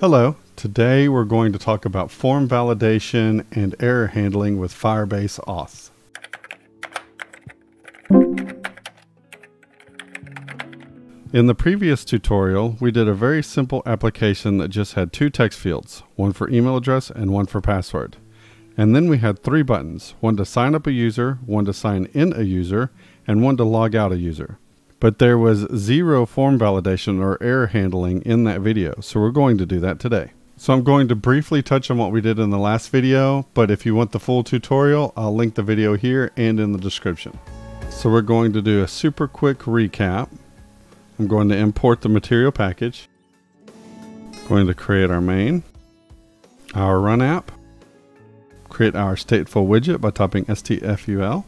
Hello, today we're going to talk about form validation and error handling with Firebase Auth. In the previous tutorial, we did a very simple application that just had two text fields, one for email address and one for password. And then we had three buttons, one to sign up a user, one to sign in a user, and one to log out a user. But there was zero form validation or error handling in that video, so we're going to do that today. So I'm going to briefly touch on what we did in the last video, but if you want the full tutorial, I'll link the video here and in the description. So we're going to do a super quick recap. I'm going to import the material package. I'm going to create our main, our run app, create our stateful widget by typing stful,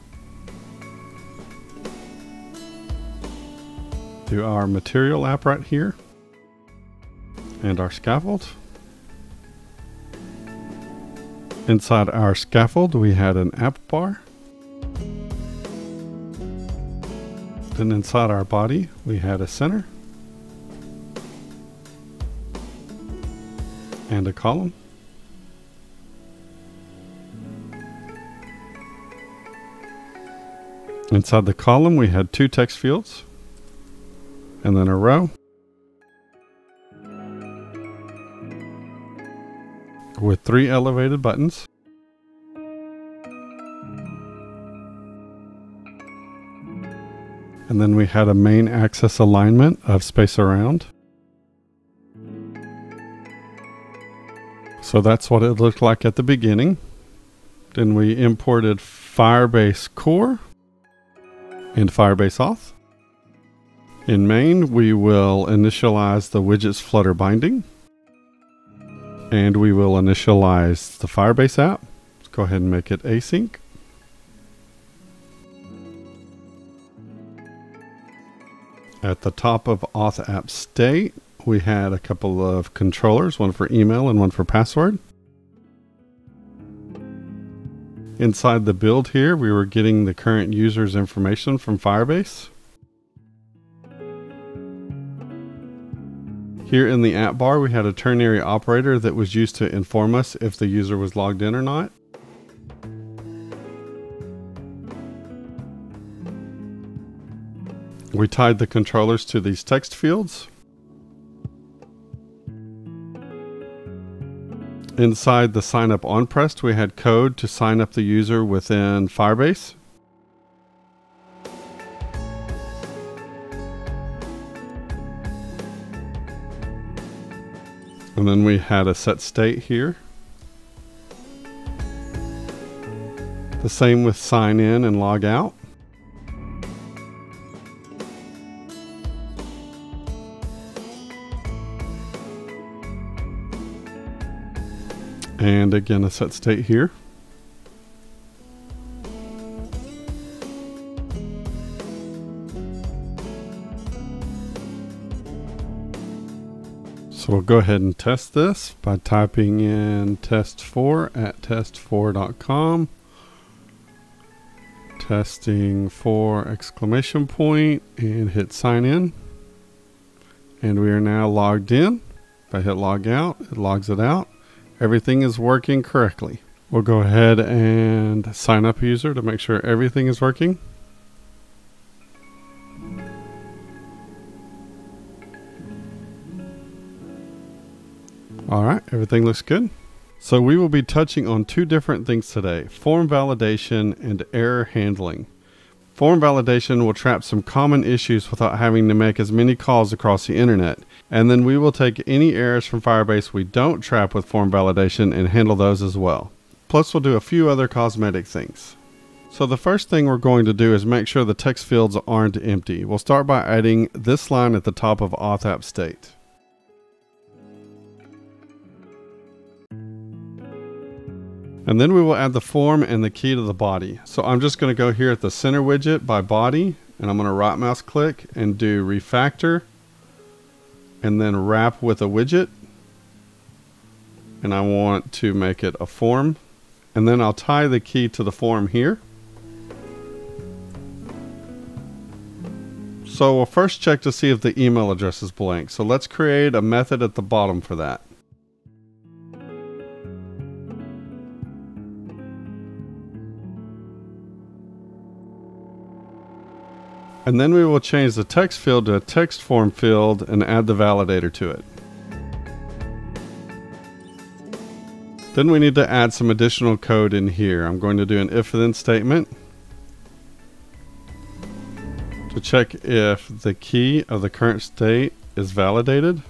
to our material app right here and our scaffold. Inside our scaffold we had an app bar. Then inside our body we had a center and a column. Inside the column we had two text fields and then a row with three elevated buttons. And then we had a main axis alignment of space around. So that's what it looked like at the beginning. Then we imported Firebase Core and Firebase Auth. In main, we will initialize the widget's Flutter binding, and we will initialize the Firebase app. Let's go ahead and make it async. At the top of auth app state, we had a couple of controllers, one for email and one for password. Inside the build here, we were getting the current user's information from Firebase. Here in the app bar, we had a ternary operator that was used to inform us if the user was logged in or not. We tied the controllers to these text fields. Inside the sign up on pressed, we had code to sign up the user within Firebase. And then we had a set state here. The same with sign in and log out. And again, a set state here. So we'll go ahead and test this by typing in test4 at test4.com. Testing for ! And hit sign in. And we are now logged in. If I hit log out, it logs it out. Everything is working correctly. We'll go ahead and sign up a user to make sure everything is working. All right, everything looks good. So we will be touching on two different things today, form validation and error handling. Form validation will trap some common issues without having to make as many calls across the internet. And then we will take any errors from Firebase we don't trap with form validation and handle those as well. Plus we'll do a few other cosmetic things. So the first thing we're going to do is make sure the text fields aren't empty. We'll start by adding this line at the top of auth app state. And then we will add the form and the key to the body. So I'm just going to go here at the center widget by body, and I'm going to right mouse click and do refactor, and then wrap with a widget. And I want to make it a form. And then I'll tie the key to the form here. So we'll first check to see if the email address is blank. So let's create a method at the bottom for that. And then we will change the text field to a text form field and add the validator to it. Then we need to add some additional code in here. I'm going to do an if-then statement to check if the key of the current state is validated.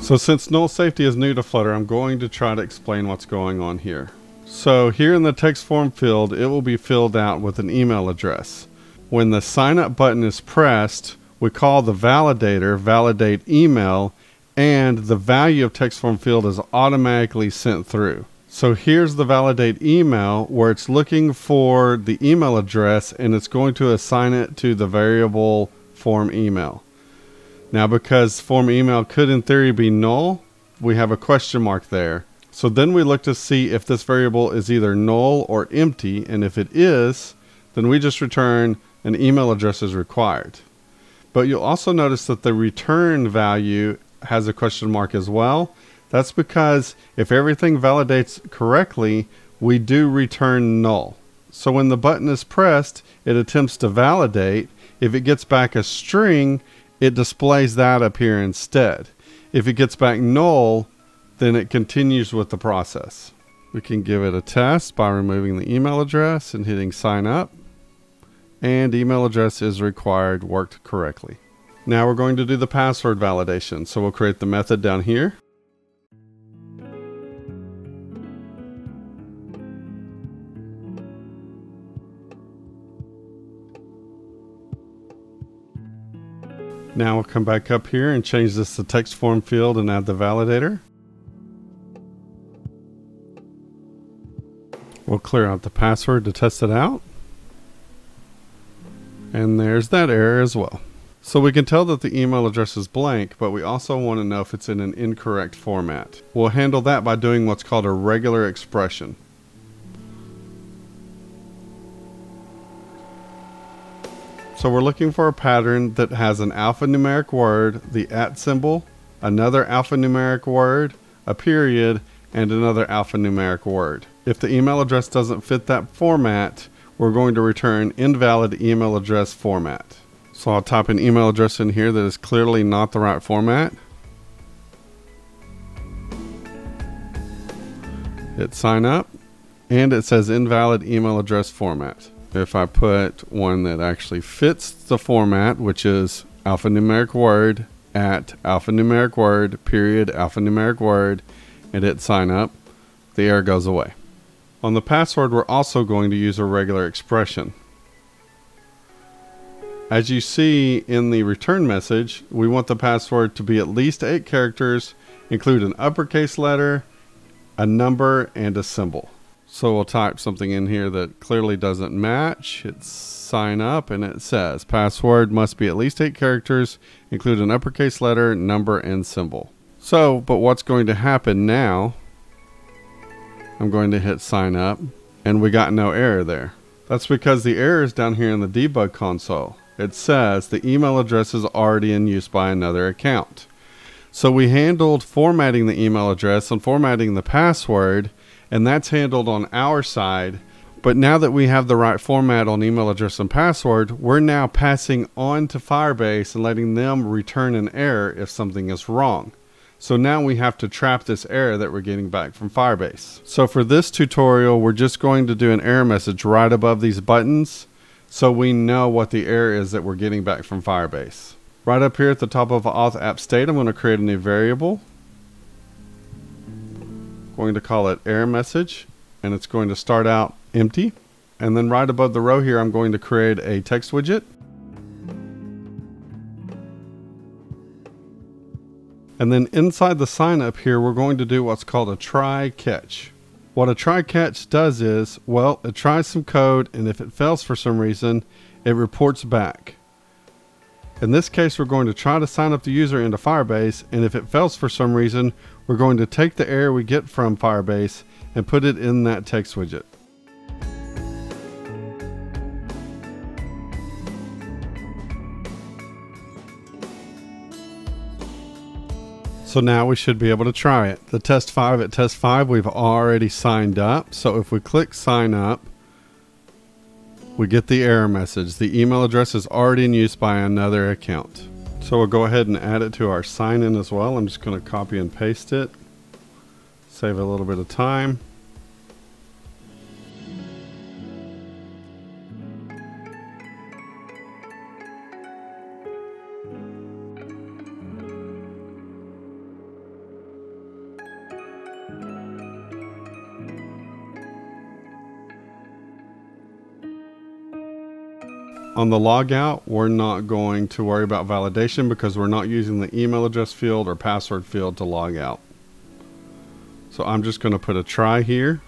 So since null safety is new to Flutter, I'm going to try to explain what's going on here. So here in the text form field, it will be filled out with an email address. When the sign up button is pressed, we call the validator validate email, and the value of text form field is automatically sent through. So here's the validate email where it's looking for the email address and it's going to assign it to the variable form email. Now because form email could in theory be null, we have a question mark there. So then we look to see if this variable is either null or empty, and if it is, then we just return an email address is required. But you'll also notice that the return value has a question mark as well. That's because if everything validates correctly, we do return null. So when the button is pressed, it attempts to validate. If it gets back a string, it displays that up here instead. If it gets back null, then it continues with the process. We can give it a test by removing the email address and hitting sign up. And email address is required, worked correctly. Now we're going to do the password validation. So we'll create the method down here. Now we'll come back up here and change this to text form field and add the validator. We'll clear out the password to test it out. And there's that error as well. So we can tell that the email address is blank, but we also want to know if it's in an incorrect format. We'll handle that by doing what's called a regular expression. So we're looking for a pattern that has an alphanumeric word, the at symbol, another alphanumeric word, a period, and another alphanumeric word. If the email address doesn't fit that format, we're going to return invalid email address format. So I'll type an email address in here that is clearly not the right format. Hit sign up, and it says invalid email address format. If I put one that actually fits the format, which is alphanumeric word, at alphanumeric word, period, alphanumeric word, and hit sign up, the error goes away. On the password, we're also going to use a regular expression. As you see in the return message, we want the password to be at least 8 characters, include an uppercase letter, a number, and a symbol. So we'll type something in here that clearly doesn't match. It's sign up and it says password must be at least 8 characters, include an uppercase letter, number, and symbol. So, but what's going to happen now, I'm going to hit sign up and we got no error there. That's because the error is down here in the debug console. It says the email address is already in use by another account. So we handled formatting the email address and formatting the password, and that's handled on our side. But now that we have the right format on email address and password, we're now passing on to Firebase and letting them return an error if something is wrong. So now we have to trap this error that we're getting back from Firebase. So for this tutorial, we're just going to do an error message right above these buttons so we know what the error is that we're getting back from Firebase. Right up here at the top of auth app state, I'm going to create a new variable. Going to call it error message, and it's going to start out empty. And then right above the row here, I'm going to create a text widget. And then inside the sign up here, we're going to do what's called a try catch. What a try catch does is, well, it tries some code, and if it fails for some reason, it reports back. In this case, we're going to try to sign up the user into Firebase, and if it fails for some reason, we're going to take the error we get from Firebase and put it in that text widget. So now we should be able to try it. The test 5 at test 5, we've already signed up. So if we click sign up, we get the error message. The email address is already in use by another account. So we'll go ahead and add it to our sign in as well. I'm just going to copy and paste it. Save a little bit of time. On the logout, we're not going to worry about validation because we're not using the email address field or password field to log out. So I'm just going to put a try here.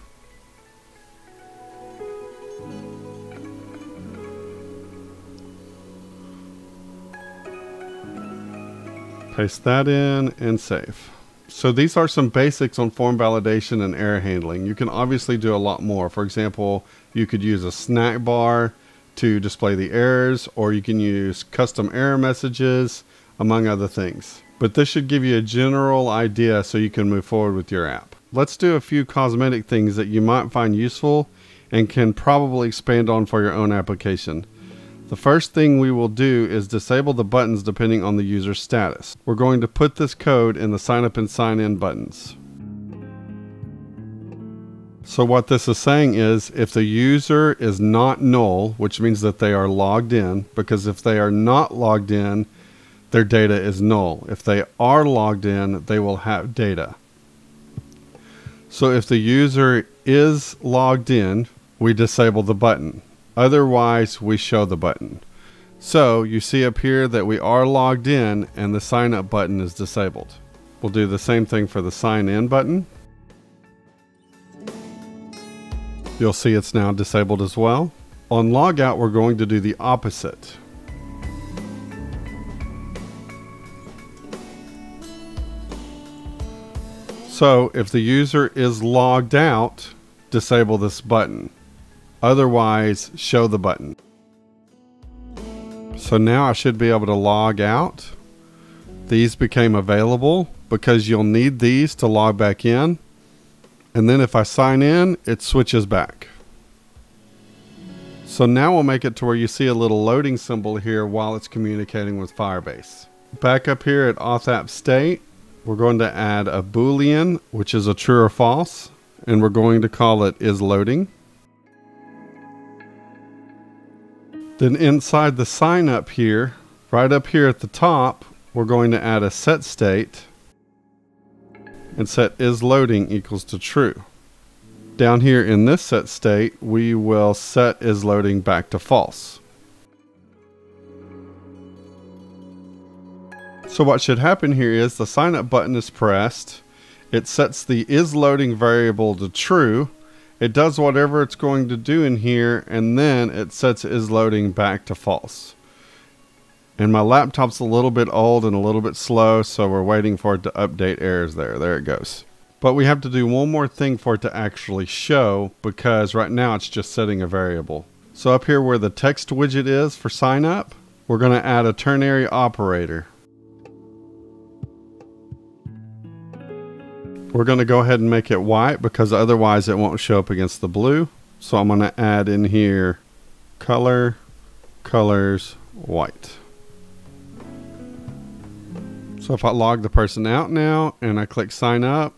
Paste that in and save. So these are some basics on form validation and error handling. You can obviously do a lot more. For example, you could use a snack bar to display the errors, or you can use custom error messages, among other things. But this should give you a general idea so you can move forward with your app. Let's do a few cosmetic things that you might find useful and can probably expand on for your own application. The first thing we will do is disable the buttons depending on the user's status. We're going to put this code in the sign up and sign in buttons. So what this is saying is if the user is not null, which means that they are logged in, because if they are not logged in, their data is null. If they are logged in, they will have data. So if the user is logged in, we disable the button. Otherwise, we show the button. So you see up here that we are logged in and the sign up button is disabled. We'll do the same thing for the sign in button. You'll see it's now disabled as well. On logout, we're going to do the opposite. So if the user is logged out, disable this button. Otherwise, show the button. So now I should be able to log out. These became available because you'll need these to log back in. And then if I sign in, it switches back. So now we'll make it to where you see a little loading symbol here while it's communicating with Firebase. Back up here at Auth App State, we're going to add a Boolean, which is a true or false, and we're going to call it is loading. Then inside the sign up here, right up here at the top, we're going to add a set state and set is loading equals to true. Down here in this set state, we will set is loading back to false. So what should happen here is the sign up button is pressed. It sets the is loading variable to true. It does whatever it's going to do in here, and then it sets is loading back to false. And my laptop's a little bit old and a little bit slow, so we're waiting for it to update errors there. There it goes. But we have to do one more thing for it to actually show, because right now it's just setting a variable. So up here where the text widget is for sign up, we're going to add a ternary operator. We're going to go ahead and make it white because otherwise it won't show up against the blue. So I'm going to add in here color, colors, white. So if I log the person out now and I click sign up,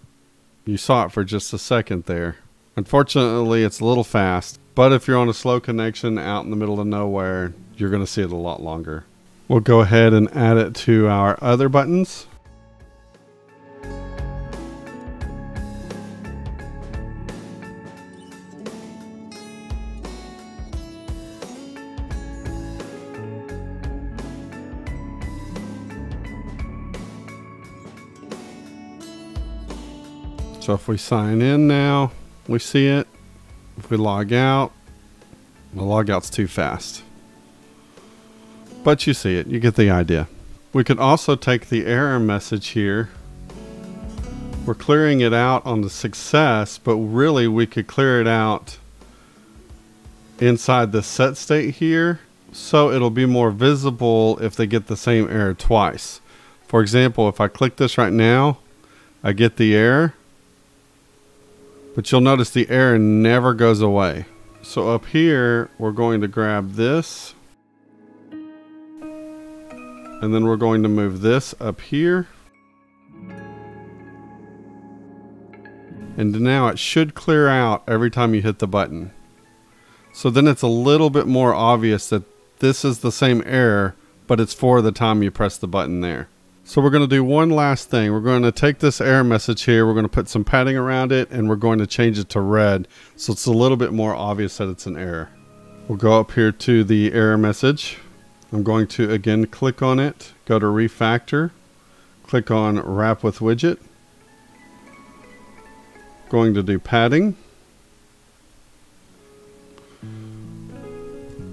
you saw it for just a second there. Unfortunately, it's a little fast, but if you're on a slow connection out in the middle of nowhere, you're going to see it a lot longer. We'll go ahead and add it to our other buttons. So if we sign in now, we see it. If we log out, the logout's too fast. But you see it, you get the idea. We could also take the error message here. We're clearing it out on the success, but really we could clear it out inside the set state here. So it'll be more visible if they get the same error twice. For example, if I click this right now, I get the error. But you'll notice the error never goes away. So up here, we're going to grab this. And then we're going to move this up here. And now it should clear out every time you hit the button. So then it's a little bit more obvious that this is the same error, but it's for the time you press the button there. So we're going to do one last thing. We're going to take this error message here. We're going to put some padding around it, and we're going to change it to red. So it's a little bit more obvious that it's an error. We'll go up here to the error message. I'm going to again click on it, go to refactor, click on wrap with widget. Going to do padding.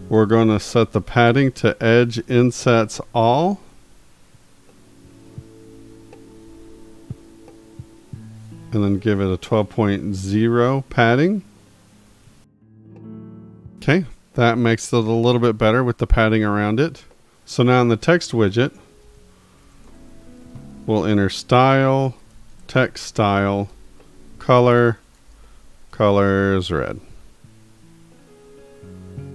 We're going to set the padding to edge insets all. And then give it a 12.0 padding. Okay, that makes it a little bit better with the padding around it. So now in the text widget, we'll enter style, text style, color, colors red.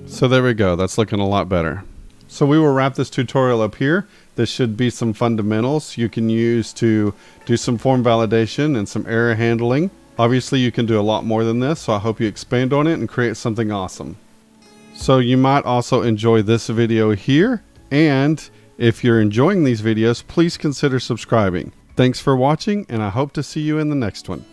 So there we go. That's looking a lot better. So we will wrap this tutorial up here. This should be some fundamentals you can use to do some form validation and some error handling. Obviously, you can do a lot more than this, so I hope you expand on it and create something awesome. So you might also enjoy this video here, and if you're enjoying these videos, please consider subscribing. Thanks for watching, and I hope to see you in the next one.